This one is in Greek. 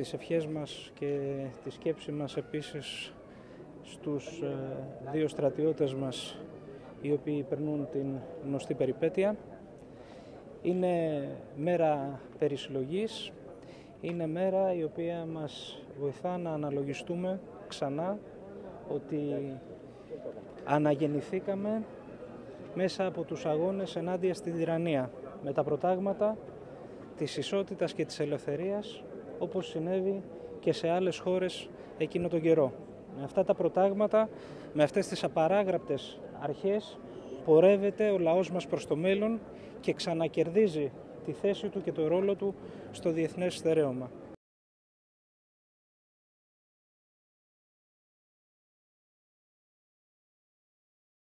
τις ευχές μας και τη σκέψη μας επίσης στους δύο στρατιώτες μας οι οποίοι περνούν την γνωστή περιπέτεια. Είναι μέρα περισυλλογής, είναι μέρα η οποία μας βοηθά να αναλογιστούμε ξανά ότι αναγεννηθήκαμε μέσα από τους αγώνες ενάντια στην τυραννία, με τα προτάγματα της ισότητας και της ελευθερίας, όπως συνέβη και σε άλλες χώρες εκείνο τον καιρό. Με αυτά τα προτάγματα, με αυτές τις απαράγραπτες αρχές, πορεύεται ο λαός μας προς το μέλλον και ξανακερδίζει τη θέση του και το ρόλο του στο διεθνές στερέωμα.